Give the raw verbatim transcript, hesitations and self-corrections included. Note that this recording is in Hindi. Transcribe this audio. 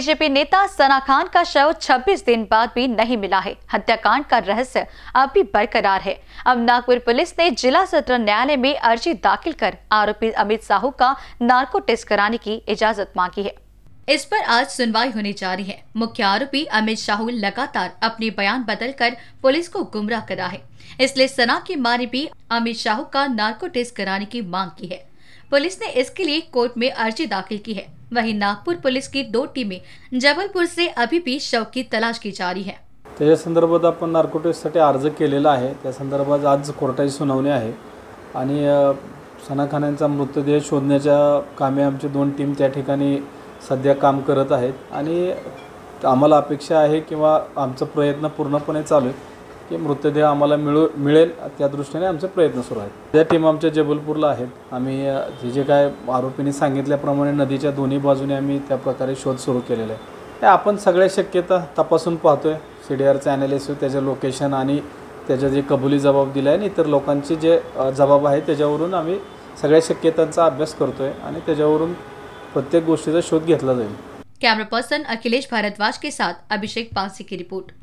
बीजेपी नेता सना खान का शव छब्बीस दिन बाद भी नहीं मिला है। हत्याकांड का रहस्य अब भी बरकरार है। अब नागपुर पुलिस ने जिला सत्र न्यायालय में अर्जी दाखिल कर आरोपी अमित साहू का नार्को टेस्ट कराने की इजाजत मांगी है। इस पर आज सुनवाई होने जा रही है। मुख्य आरोपी अमित साहू लगातार अपने बयान बदलकर पुलिस को गुमराह करा है, इसलिए सना की मां ने भी अमित साहू का नार्को टेस्ट कराने की मांग की है। पुलिस ने इसके लिए कोर्ट में अर्जी दाखिल की है। वहीं नागपुर पुलिस की दो टीमें जबलपुर से अभी भी शव की तलाश की जा रही है। त्याच्या संदर्भात आपण नार्को टेस्टसाठी अर्ज केलेला आहे। त्या संदर्भात आज कोर्टाची सुनावणी आहे आणि सना खान यांचा मृतदेह शोधण्याच्या कामे आमची दोन टीम त्या ठिकाणी सध्या काम करत आहेत आणि आम्हाला अपेक्षा आहे किंवा आमचा प्रयत्न पूर्णपणे चालू आहे की मृतदेह आम्हाला मिळू मिळेल त्या दृष्टीने आमचे प्रयत्न सुरू आहेत। त्या टीम आमच्या जबलपूरला आहेत। आम्ही जे जे काय आरोपींनी सांगितल्याप्रमाणे नदीच्या दोन्ही बाजूने आम्ही त्या प्रकारे शोध सुरू केलेला आहे। ते आपण सगळ्या शक्यता तपासून पाहतोय। सीडीआरचे ॲनालिसिस, त्याचे लोकेशन आणि त्याचे जे कबुली जबाब दिले आणि इतर लोकांचे जे जबाब आहे त्याच्यावरून आम्ही सगळ्या शक्यतांचा अभ्यास करतोय आणि त्याच्यावरून प्रत्येक गोष्टीचा शोध घेतला जाईल। कैमरा पर्सन अखिलेश भारद्वाज के साथ अभिषेक पासी की रिपोर्ट।